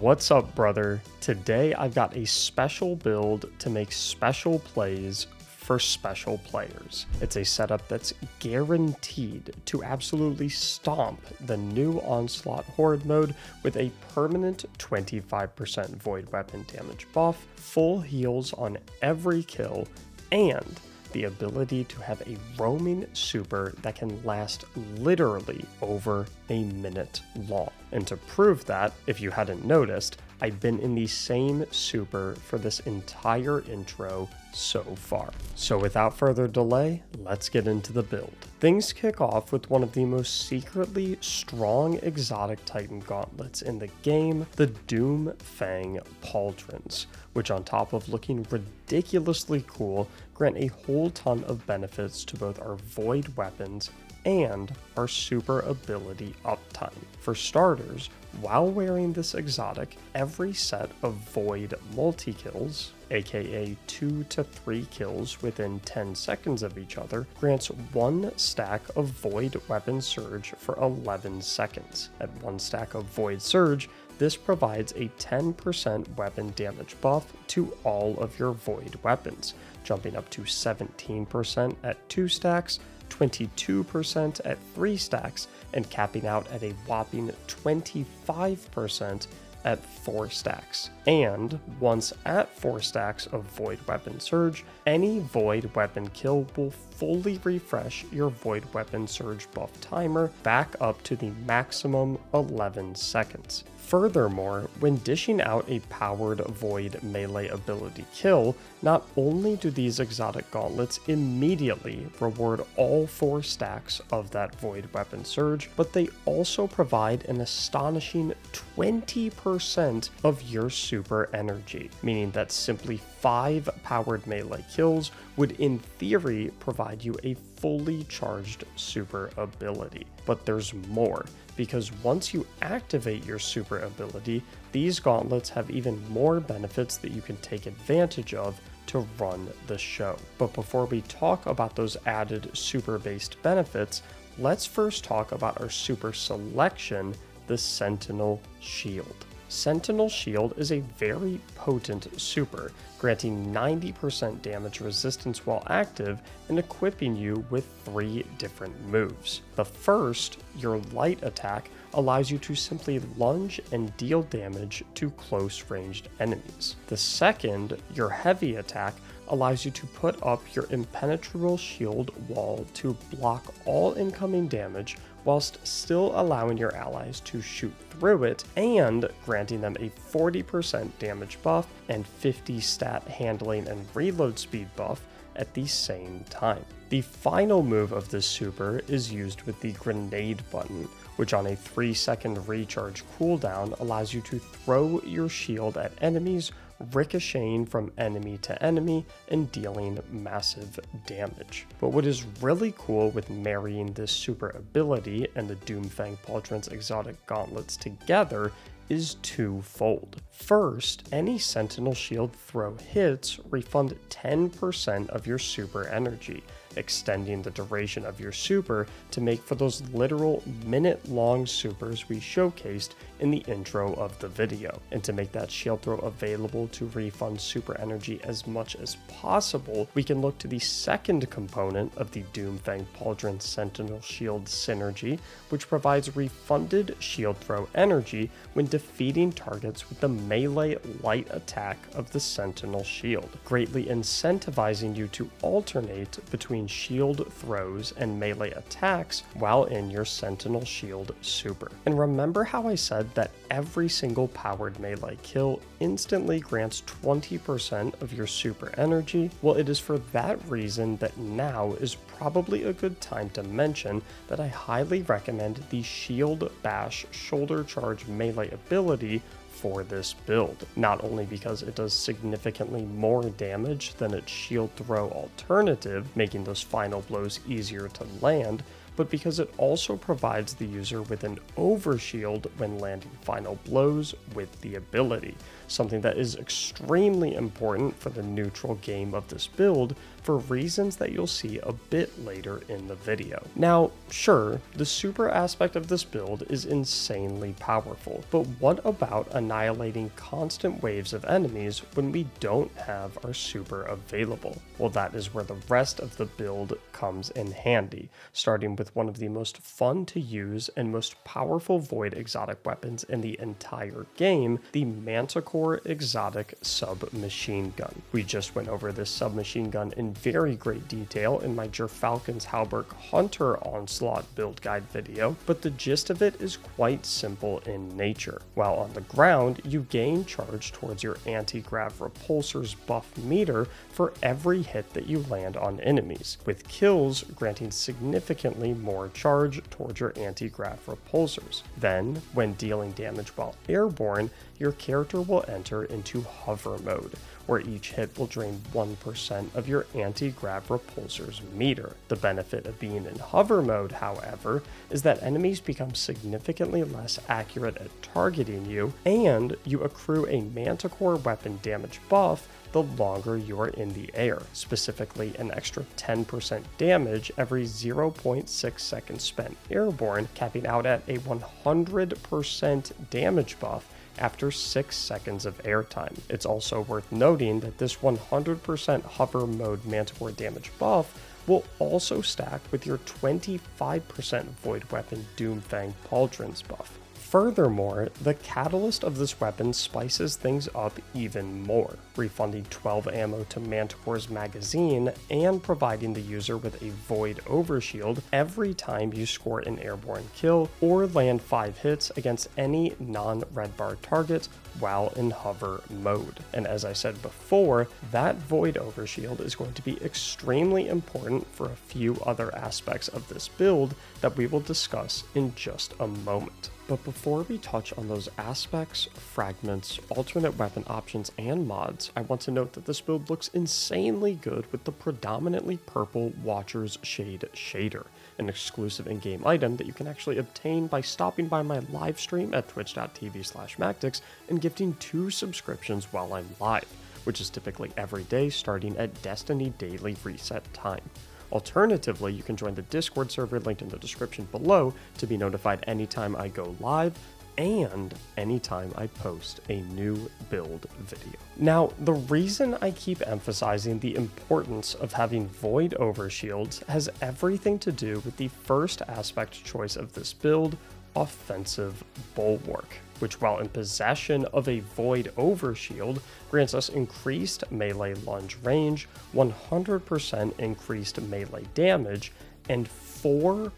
What's up, brother? Today I've got a special build to make special plays for special players. It's a setup that's guaranteed to absolutely stomp the new Onslaught Horde mode with a permanent 25% void weapon damage buff, full heals on every kill, and the ability to have a roaming super that can last literally over a minute long. And to prove that, if you hadn't noticed, I've been in the same super for this entire intro so far. So without further delay, let's get into the build. Things kick off with one of the most secretly strong exotic Titan gauntlets in the game, the Doomfang Pauldrons, which on top of looking ridiculously cool, grant a whole ton of benefits to both our void weapons and our super ability uptime. For starters, while wearing this exotic, every set of void multi-kills, aka 2 to 3 kills within 10 seconds of each other, grants 1 stack of Void Weapon Surge for 11 seconds. At 1 stack of Void Surge, this provides a 10% weapon damage buff to all of your void weapons, jumping up to 17% at 2 stacks, 22% at 3 stacks, and capping out at a whopping 25% at 4 stacks. And once at 4 stacks of Void Weapon Surge, any void weapon kill will fully refresh your Void Weapon Surge buff timer back up to the maximum 11 seconds. Furthermore, when dishing out a powered void melee ability kill, not only do these exotic gauntlets immediately reward all 4 stacks of that void weapon surge, but they also provide an astonishing 20% of your super energy, meaning that simply 5 powered melee kills would in theory provide you a fully charged super ability. But there's more, because once you activate your super ability, these gauntlets have even more benefits that you can take advantage of to run the show. But before we talk about those added super-based benefits, let's first talk about our super selection, the Sentinel Shield. Sentinel Shield is a very potent super, granting 90% damage resistance while active and equipping you with 3 different moves. The first, your light attack, allows you to simply lunge and deal damage to close-ranged enemies. The second, your heavy attack, allows you to put up your impenetrable shield wall to block all incoming damage whilst still allowing your allies to shoot through it and granting them a 40% damage buff and 50 stat handling and reload speed buff at the same time. The final move of this super is used with the grenade button, which on a 3-second recharge cooldown allows you to throw your shield at enemies, ricocheting from enemy to enemy and dealing massive damage. But what is really cool with marrying this super ability and the Doomfang Pauldrons exotic gauntlets together is twofold. First, any Sentinel Shield throw hits refund 10% of your super energy, extending the duration of your super to make for those literal minute-long supers we showcased in the intro of the video. And to make that shield throw available to refund super energy as much as possible, we can look to the second component of the Doomfang Pauldron Sentinel Shield synergy, which provides refunded shield throw energy when defeating targets with the melee light attack of the Sentinel Shield, greatly incentivizing you to alternate between shield throws and melee attacks while in your Sentinel Shield super. And remember how I said that every single powered melee kill instantly grants 20% of your super energy? Well, it is for that reason that now is probably a good time to mention that I highly recommend the Shield Bash Shoulder Charge melee ability for this build, not only because it does significantly more damage than its shield throw alternative, making those final blows easier to land, but because it also provides the user with an overshield when landing final blows with the ability, something that is extremely important for the neutral game of this build for reasons that you'll see a bit later in the video. Now, sure, the super aspect of this build is insanely powerful, but what about annihilating constant waves of enemies when we don't have our super available? Well, that is where the rest of the build comes in handy, starting with one of the most fun to use and most powerful void exotic weapons in the entire game, the Manticore exotic submachine gun. We just went over this submachine gun in very great detail in my Jerfalcon's Hauberk Hunter Onslaught build guide video, but the gist of it is quite simple in nature. While on the ground, you gain charge towards your anti-grav repulsor's buff meter for every hit that you land on enemies, with kills granting significantly more charge towards your anti-grav repulsors. Then, when dealing damage while airborne, your character will enter into hover mode, where each hit will drain 1% of your anti-grav repulsor's meter. The benefit of being in hover mode, however, is that enemies become significantly less accurate at targeting you, and you accrue a Manticore weapon damage buff the longer you are in the air, specifically an extra 10% damage every 0.6 seconds spent airborne, capping out at a 100% damage buff after 6 seconds of airtime. It's also worth noting that this 100% hover mode Manticore damage buff will also stack with your 25% void weapon Doomfang Pauldrons buff. Furthermore, the catalyst of this weapon spices things up even more, refunding 12 ammo to Manticore's magazine and providing the user with a void overshield every time you score an airborne kill or land 5 hits against any non-red bar target while in hover mode. And as I said before, that void overshield is going to be extremely important for a few other aspects of this build that we will discuss in just a moment. But before we touch on those aspects, fragments, alternate weapon options, and mods, I want to note that this build looks insanely good with the predominantly purple Watcher's Shade shader, an exclusive in-game item that you can actually obtain by stopping by my live stream at twitch.tv/mactix and gifting 2 subscriptions while I'm live, which is typically every day starting at Destiny Daily Reset time. Alternatively, you can join the Discord server linked in the description below to be notified anytime I go live and anytime I post a new build video. Now, the reason I keep emphasizing the importance of having void overshields has everything to do with the first aspect choice of this build, Offensive Bulwark, which while in possession of a void overshield grants us increased melee lunge range, 100% increased melee damage, and 400%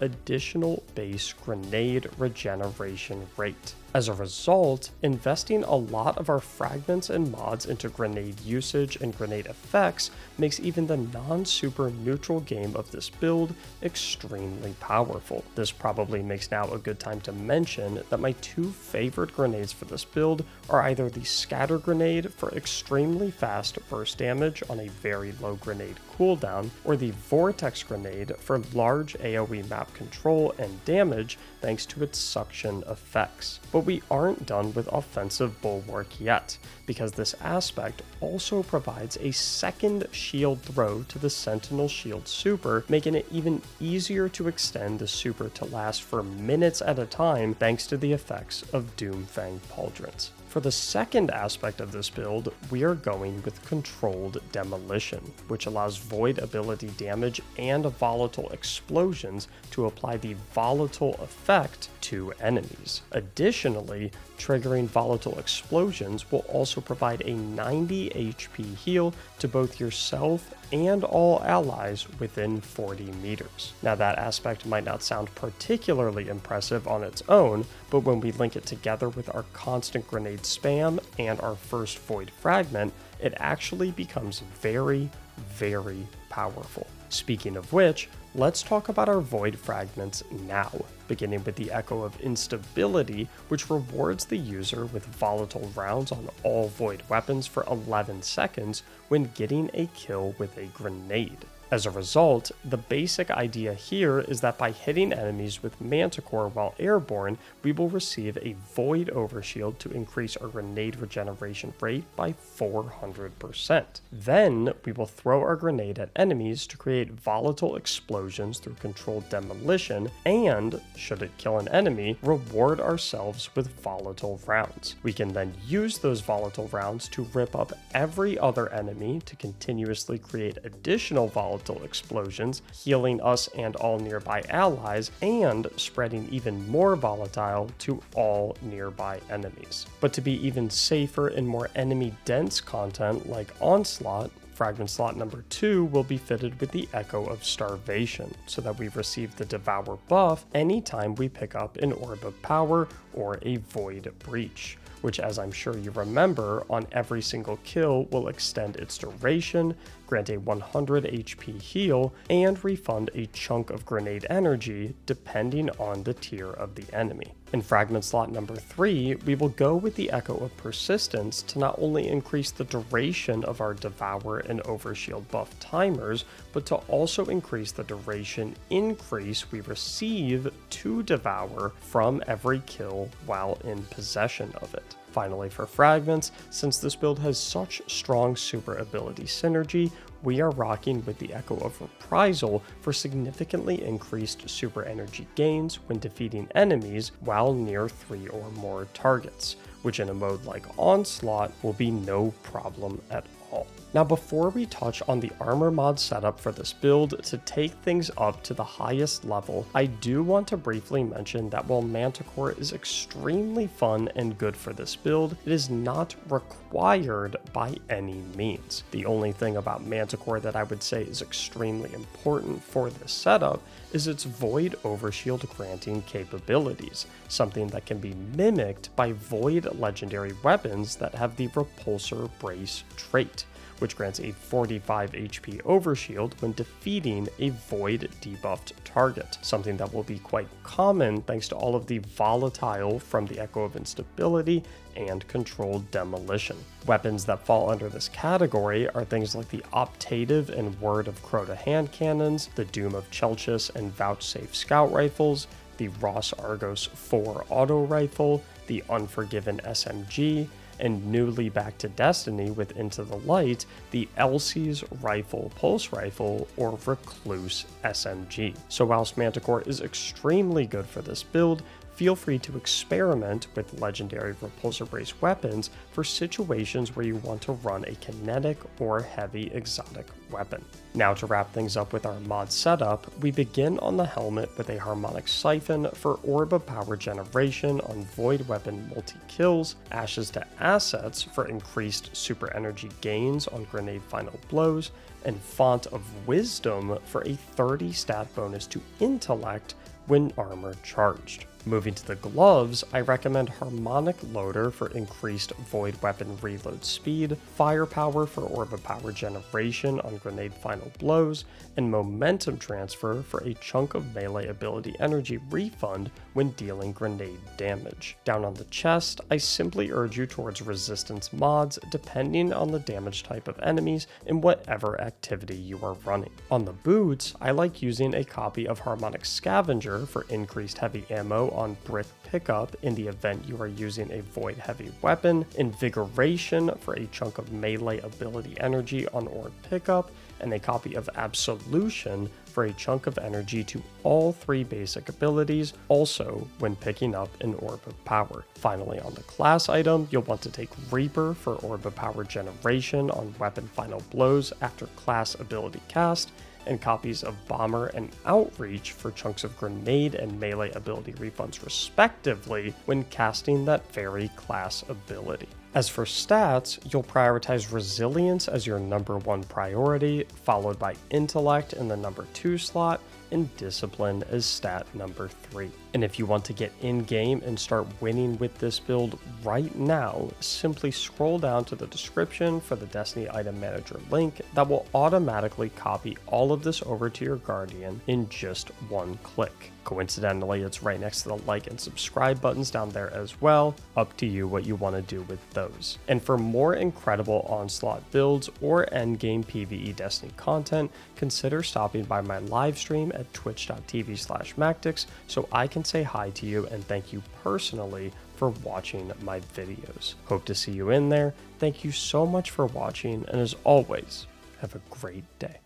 additional base grenade regeneration rate. As a result, investing a lot of our fragments and mods into grenade usage and grenade effects makes even the non-super neutral game of this build extremely powerful. This probably makes now a good time to mention that my 2 favorite grenades for this build are either the Scatter Grenade for extremely fast burst damage on a very low grenade cooldown, or the Vortex Grenade for large AoE map control and damage thanks to its suction effects. But we aren't done with Offensive Bulwark yet, because this aspect also provides a second shield throw to the Sentinel Shield super, making it even easier to extend the super to last for minutes at a time thanks to the effects of Doomfang Pauldrons. For the second aspect of this build, we are going with Controlled Demolition, which allows void ability damage and volatile explosions to apply the volatile effect to enemies. Additionally, triggering volatile explosions will also provide a 90 HP heal to both yourself and all allies within 40 meters. Now, that aspect might not sound particularly impressive on its own, but when we link it together with our constant grenade spam and our first void fragment, it actually becomes very, very powerful. Speaking of which, let's talk about our void fragments now, beginning with the Echo of Instability, which rewards the user with volatile rounds on all void weapons for 11 seconds when getting a kill with a grenade. As a result, the basic idea here is that by hitting enemies with Manticore while airborne, we will receive a Void Overshield to increase our grenade regeneration rate by 400%. Then, we will throw our grenade at enemies to create volatile explosions through Controlled Demolition, and, should it kill an enemy, reward ourselves with volatile rounds. We can then use those volatile rounds to rip up every other enemy to continuously create additional volatile explosions, healing us and all nearby allies, and spreading even more volatile to all nearby enemies. But to be even safer in more enemy-dense content like Onslaught, Fragment slot number 2 will be fitted with the Echo of Starvation, so that we receive the Devour buff anytime we pick up an Orb of Power or a Void Breach, which, as I'm sure you remember, on every single kill will extend its duration, grant a 100 HP heal, and refund a chunk of grenade energy depending on the tier of the enemy. In Fragment slot number 3, we will go with the Echo of Persistence to not only increase the duration of our Devour and Overshield buff timers, but to also increase the duration increase we receive to Devour from every kill while in possession of it. Finally, for Fragments, since this build has such strong super ability synergy, we are rocking with the Echo of Reprisal for significantly increased super energy gains when defeating enemies while near 3 or more targets, which in a mode like Onslaught will be no problem at all. Now, before we touch on the armor mod setup for this build, to take things up to the highest level, I do want to briefly mention that while Manticore is extremely fun and good for this build, it is not required by any means. The only thing about Manticore that I would say is extremely important for this setup is its Void Overshield granting capabilities, something that can be mimicked by Void legendary weapons that have the Repulsor Brace trait, which grants a 45 HP overshield when defeating a Void debuffed target, something that will be quite common thanks to all of the volatile from the Echo of Instability and Controlled Demolition. Weapons that fall under this category are things like the Optative and Word of Crota hand cannons, the Doom of Chelchis and Vouchsafe scout rifles, the Ross Argos IV auto rifle, the Unforgiven SMG, and newly back to Destiny with Into the Light, the Elsie's Rifle Pulse Rifle or Recluse SMG. So whilst Manticore is extremely good for this build, feel free to experiment with legendary Repulsor Brace weapons for situations where you want to run a kinetic or heavy exotic weapon. Now to wrap things up with our mod setup, we begin on the helmet with a Harmonic Siphon for Orb of Power generation on Void Weapon multi-kills, Ashes to Assets for increased super energy gains on grenade final blows, and Font of Wisdom for a 30 stat bonus to Intellect when armor charged. Moving to the gloves, I recommend Harmonic Loader for increased Void Weapon reload speed, Firepower for Orb of Power generation on grenade final blows, and Momentum Transfer for a chunk of melee ability energy refund when dealing grenade damage. Down on the chest, I simply urge you towards resistance mods depending on the damage type of enemies and whatever activity you are running. On the boots, I like using a copy of Harmonic Scavenger for increased heavy ammo on brick pickup in the event you are using a Void heavy weapon, Invigoration for a chunk of melee ability energy on orb pickup, and a copy of Absolution for a chunk of energy to all 3 basic abilities, also when picking up an Orb of Power. Finally, on the class item, you'll want to take Reaper for Orb of Power generation on weapon final blows after class ability cast, and copies of Bomber and Outreach for chunks of grenade and melee ability refunds respectively when casting that very class ability. As for stats, you'll prioritize Resilience as your number 1 priority, followed by Intellect in the number 2 slot, and Discipline as stat number 3. And if you want to get in game and start winning with this build right now, simply scroll down to the description for the Destiny Item Manager link that will automatically copy all of this over to your Guardian in just one click. Coincidentally, it's right next to the like and subscribe buttons down there as well. Up to you what you want to do with those. And for more incredible Onslaught builds or endgame PvE Destiny content, consider stopping by my live stream at twitch.tv/Mactix so I can say hi to you and thank you personally for watching my videos. Hope to see you in there. Thank you so much for watching, and as always, have a great day.